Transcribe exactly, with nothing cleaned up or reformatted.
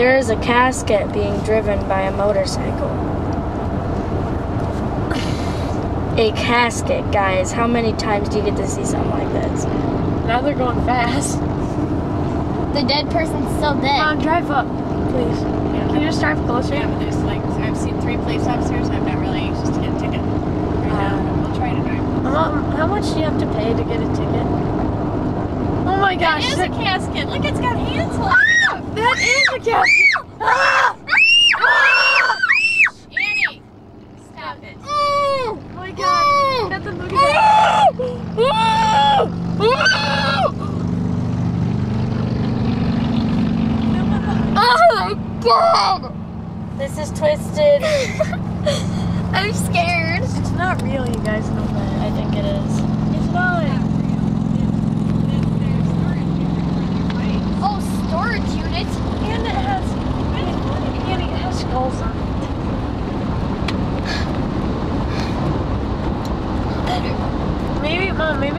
There is a casket being driven by a motorcycle. A casket, guys. How many times do you get to see something like this? Now they're going fast. The dead person's still dead. Mom, drive up, please. Yeah. Can you just drive closer? Yeah, but there's like, I've seen three police officers. I'm not really anxious to get a ticket right now. Um, I'll try to drive. Mom, how much do you have to pay to get a ticket? Oh my gosh. That is a casket. Look, it's got hands left. Ah! That is a casket. Ah! Ah! Annie, stop it. Mm. Oh my God. Mm. Nothing, look at that. Ooh! Ooh! Ooh! Oh my God! This is twisted. I'm scared. It's not real, you guys know that. I think it is. It's not. Oh, storage units. And it has, and it has skulls on it. Better. Maybe, Mom, maybe.